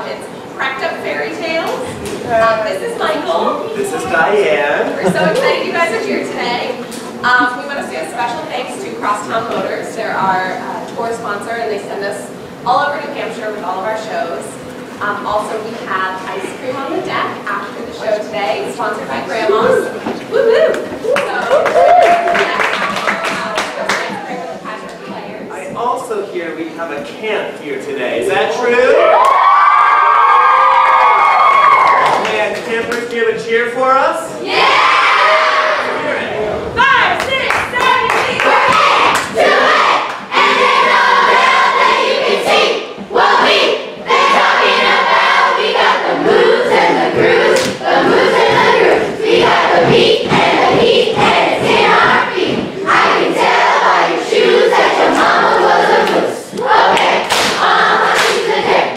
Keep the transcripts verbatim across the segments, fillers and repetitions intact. mountains. Cracked up fairy tales. Um, this is Michael. This is Diane. We're so excited you guys are here today. Um, we want to say a special thanks to Crosstown Motors. They're our uh, tour sponsor, and they send us all over New Hampshire with all of our shows. Um, also, we have ice cream on the deck after the show today, sponsored by Grandma's. Woohoo! So, also here we have a camp here today. Is that true? And campers, give a cheer for us. Yeah! Five, six, seven, eight, too late, and there's all the world that you can see. What we they're talking about, we got the moves and the grooves, the moves and the grooves. We got the beat and the heat, and it's in our feet. I can tell by your shoes that your mama. Okay, all my shoes are dead.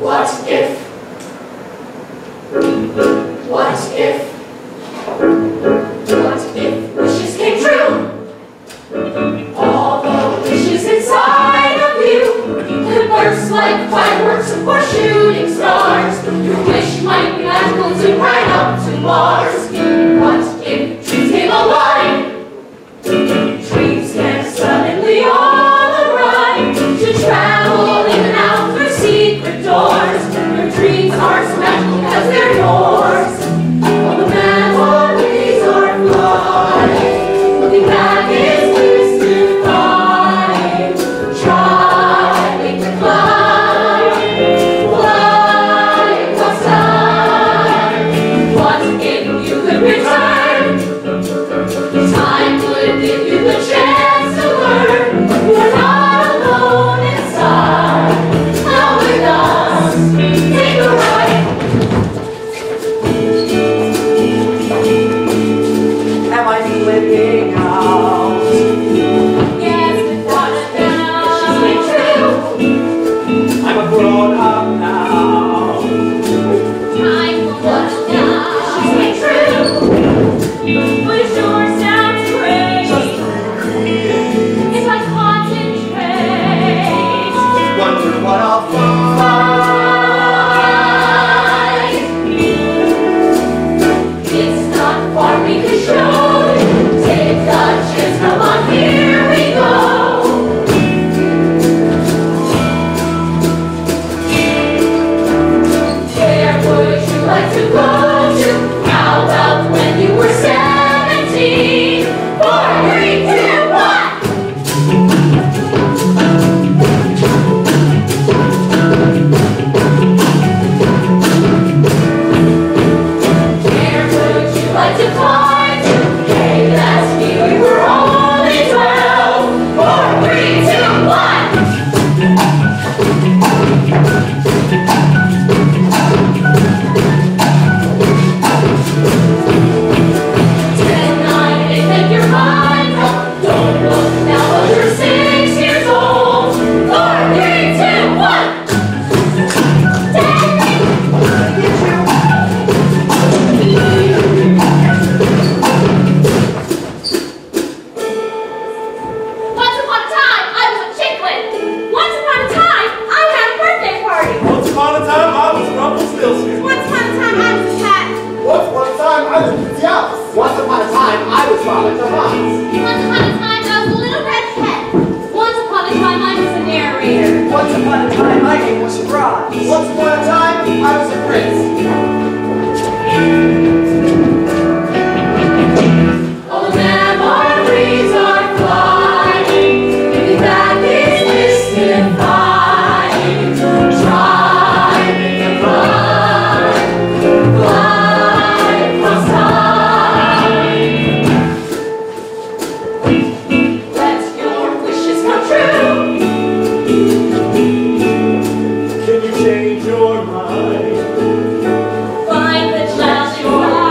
What if? What if? What if wishes came true? All the wishes inside of you could burst like fireworks or shooting stars. Your wish might be catapulted right up to Mars. What if trees came alive? Change your mind. Find the child you are.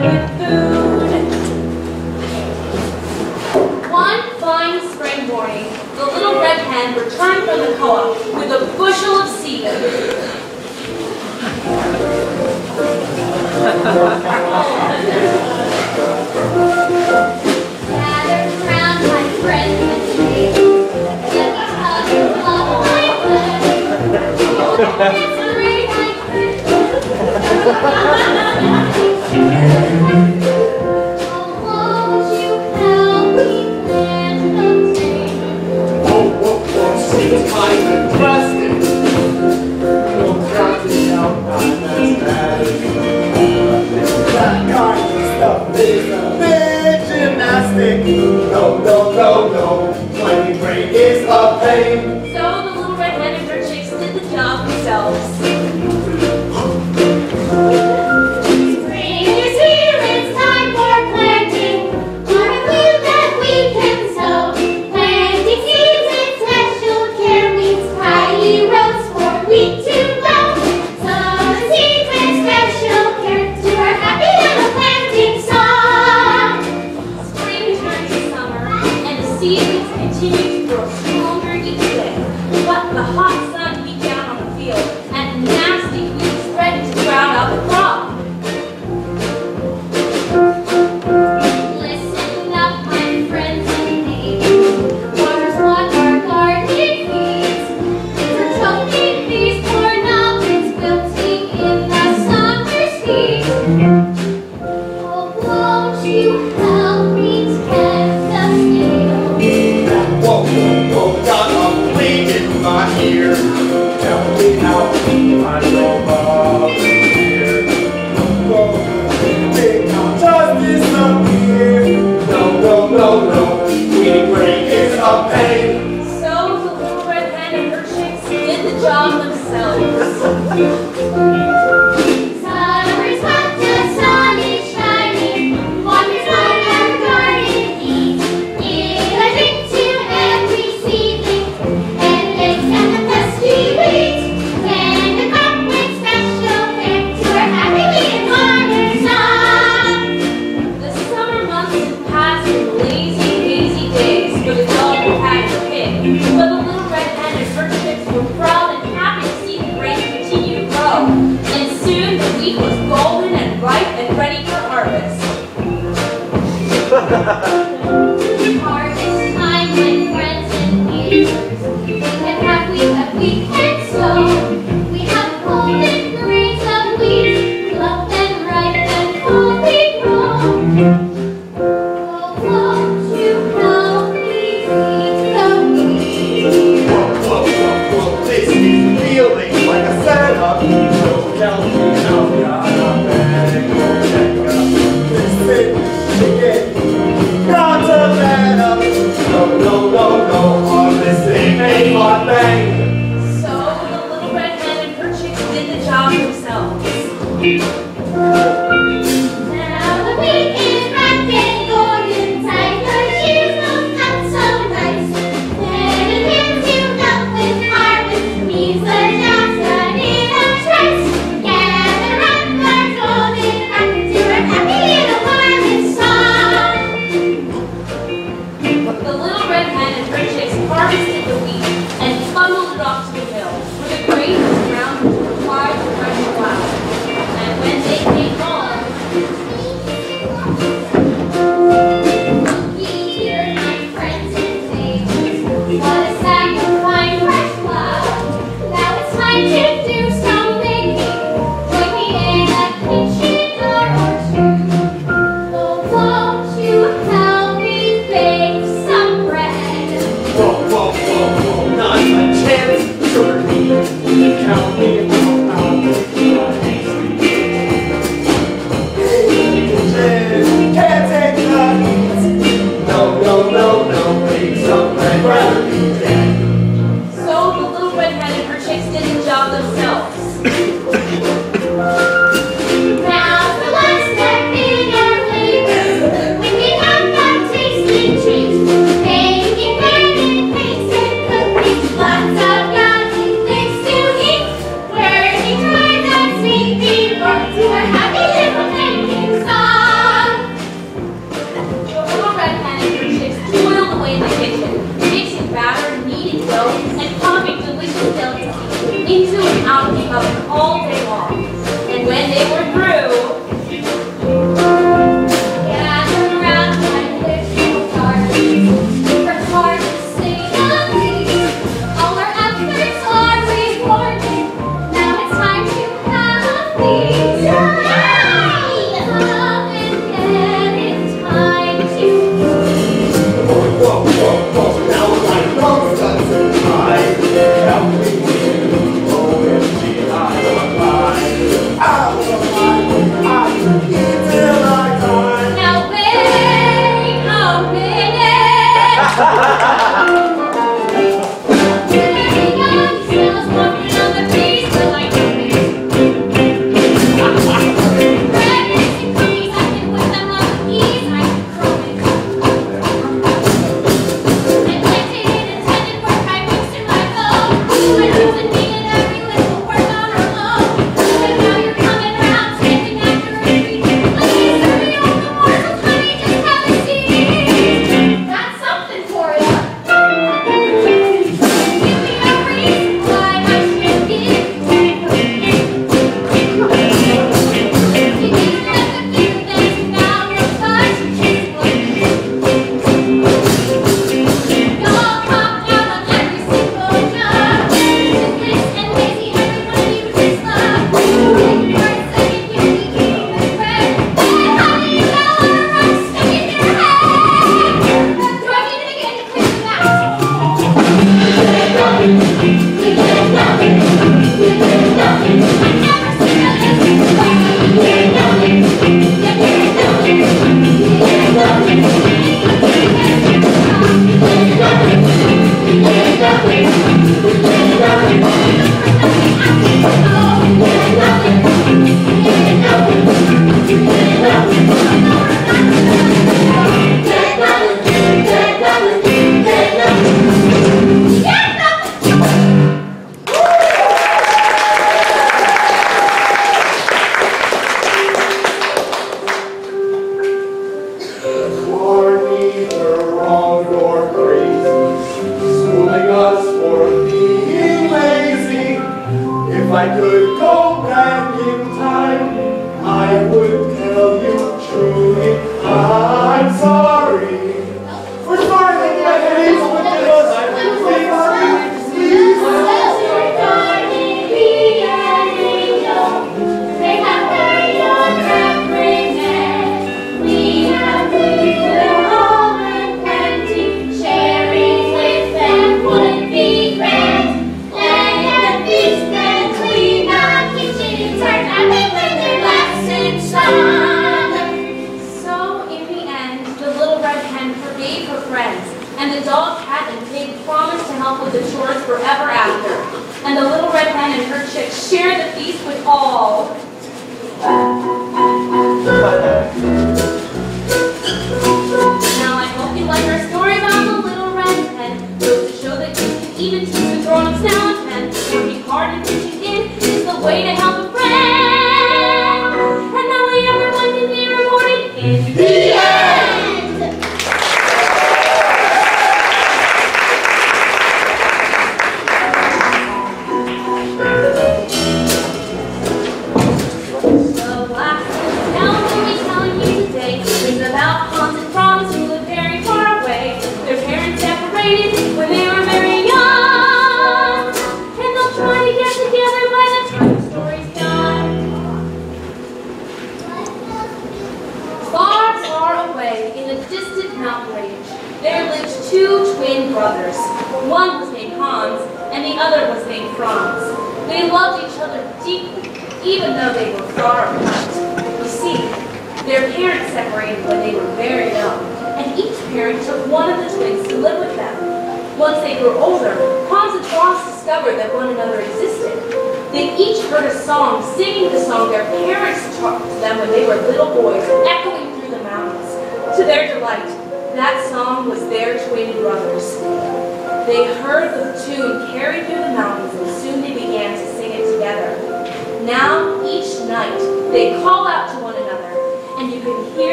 with food. One fine spring morning, the little red hen returned from the co-op with a bushel of seafood. Now the week is right. From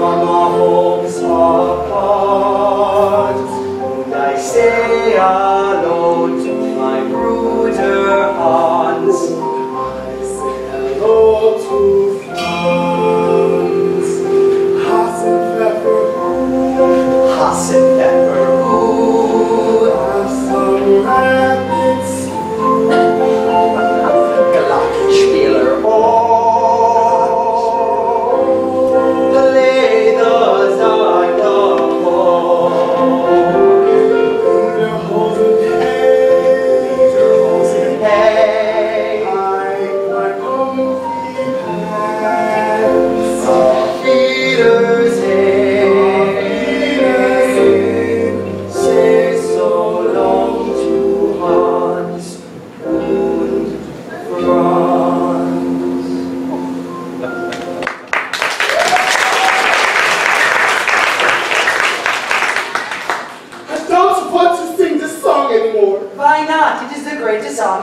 our homes apart,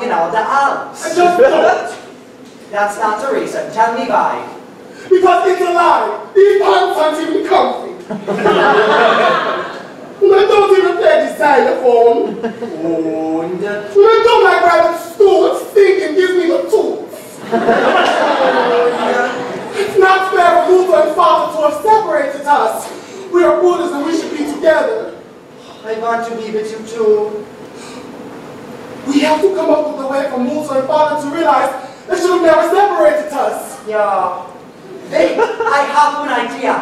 you know, the Alps. I don't know it. That's not the reason. Tell me why. Because it's a lie. These pants aren't even comfy. I don't even play the xylophone. And? I don't like riding stool. Singing gives me the tools. It's not fair for Luther and Father to have separated us. We are Buddhists and we should be together. I want to be with you too. We have to come up with a way for Musa and Father to realize they should have never separated us. Yeah. Hey, I have an idea.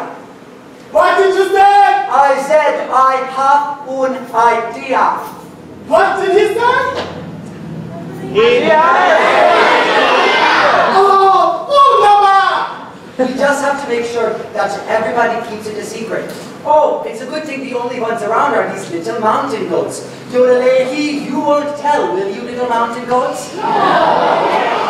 What did you say? I said I have an idea. What did he say? He yeah. Oh, oh, Mama! We just have to make sure that everybody keeps it a secret. Oh, it's a good thing the only ones around are these little mountain goats. Yolalehi, you won't tell, will you, little mountain goats? No!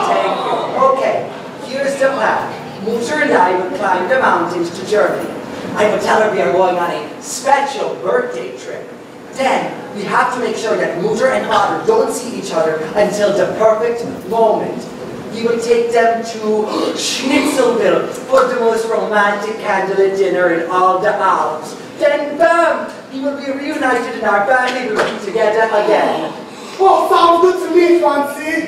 Thank you. Okay, here's the plan. Mutter and I will climb the mountains to Germany. I will tell her we are going on a special birthday trip. Then, we have to make sure that Mutter and Otter don't see each other until the perfect moment. We will take them to Schnitzelville for the most romantic candlelit dinner in all the Alps. Then, bam! We will be reunited in our family. We will be together again. Oh, sounds good to me, Fancy!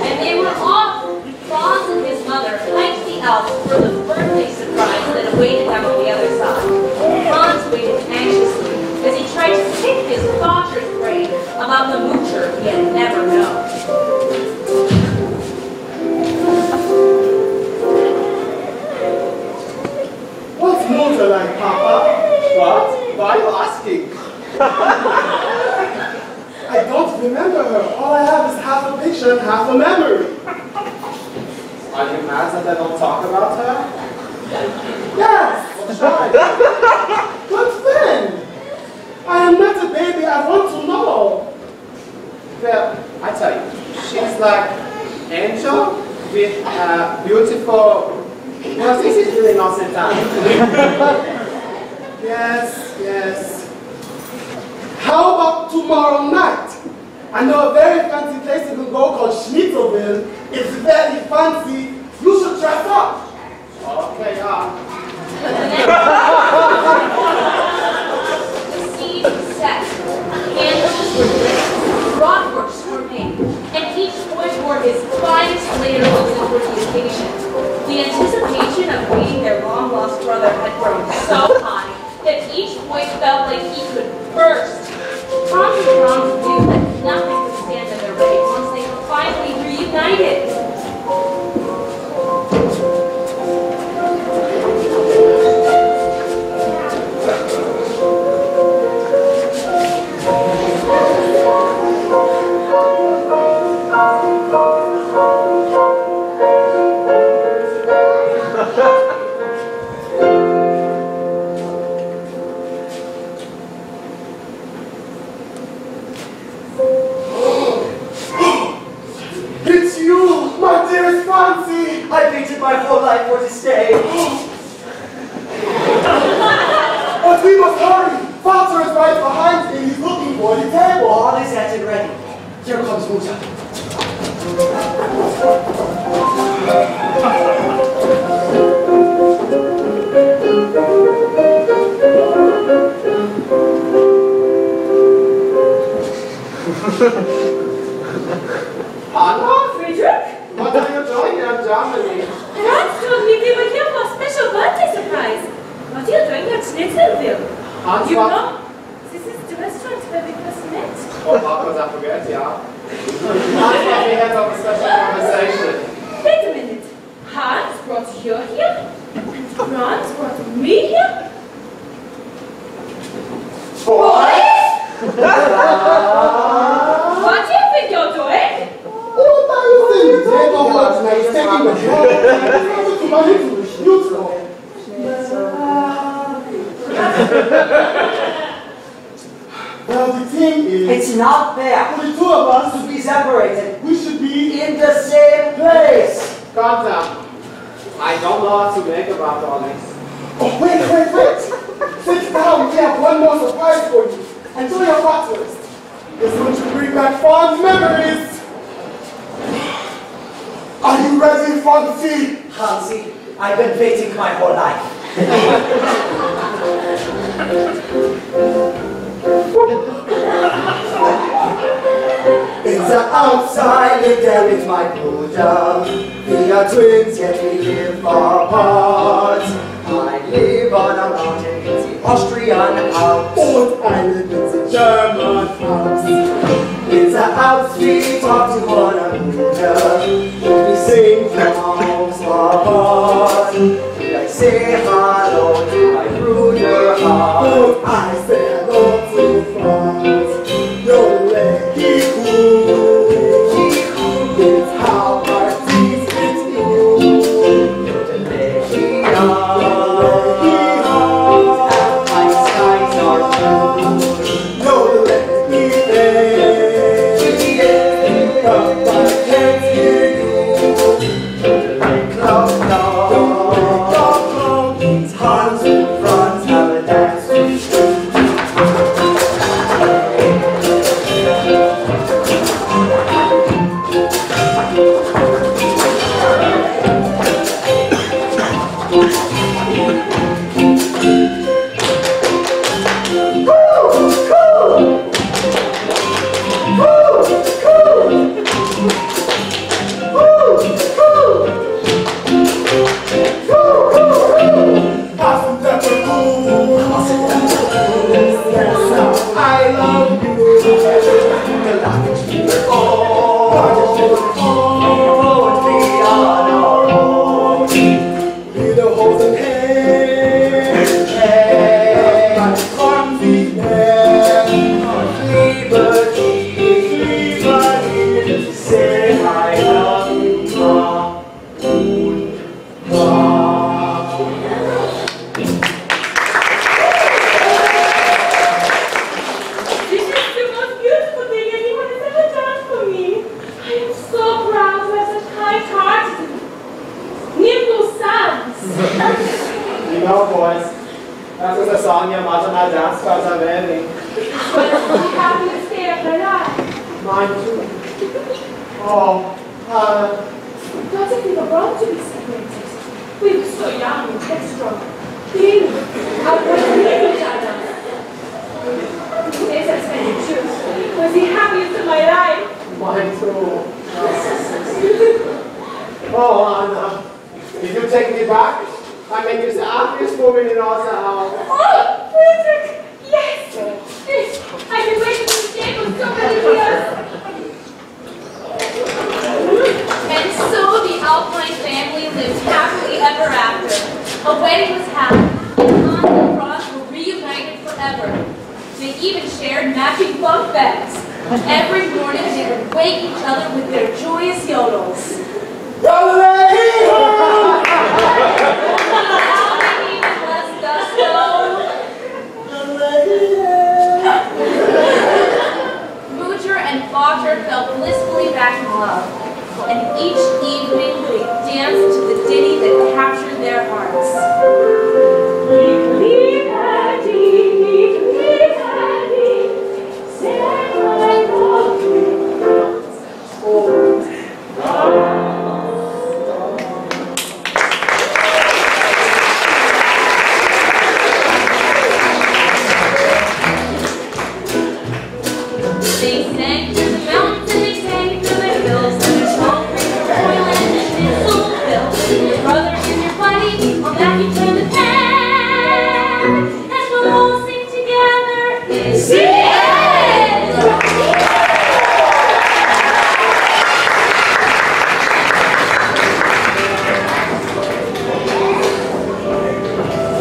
And they were awful. Franz and his mother hiked the Alps for the birthday surprise that awaited them on the other side. Franz waited anxiously as he tried to pick his daughter's brain about the moocher he had never known. What's Mutter like, Papa? What? Why are you asking? I don't remember her. All I have is half a picture and half a memory. Are you mad that I don't talk about her? Yes! What's right? But then, I am not a baby. I want to know. Well, I tell you, she's like an angel with a beautiful... Well, this is really not set down. Yes, yes. How about tomorrow night? I know a very fancy place you can go called Schnitzelville. It's very fancy. You should dress up. Okay, yeah. The scene was set. Candles were lit. Bratwursts were made. And each boy wore his finest layer of the occasion. The anticipation of meeting their long-lost brother had grown so high that each boy felt like he could burst. Tom and Tom knew that nothing would stand in their way once they finally reunited. I waited my whole life for this day. But we must hurry. Father is right behind me. He's looking for the table. All is set and ready. Here comes Mutter. Anna? Friedrich? What are you doing here in Germany? Franz told me we were here for a special birthday surprise. What are you doing at Schnitzelville? You know, this is the restaurant where we first met. Oh, how could I forget, yeah. That's why we had a special conversation. Wait a minute. Hans brought you here? Franz brought me here? Boys? What do you think you're doing? Oh, you think they don't want to take him a job? They don't want to shoot him. Well, the thing is... It's not fair for the two of us to be separated. We should be in the same place. Calm down. I don't know what to make about all this. Oh, wait, wait, wait. Sit down. We have one more surprise for you. Enjoy your breakfast. This one should bring back fond memories. Are you ready, Fancy? Fancy, I've been waiting my whole life. It's the outside, live there with my Buddha. We are twins, yet we live far apart. I live on a mountain in the Austrian Alps. Oh, I live in the German Alps. It's the Alps, we talk to one another. We sing from homes far apart. And I say hello to my Bruder heart. Oh, I say hello to France.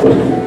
Thank you.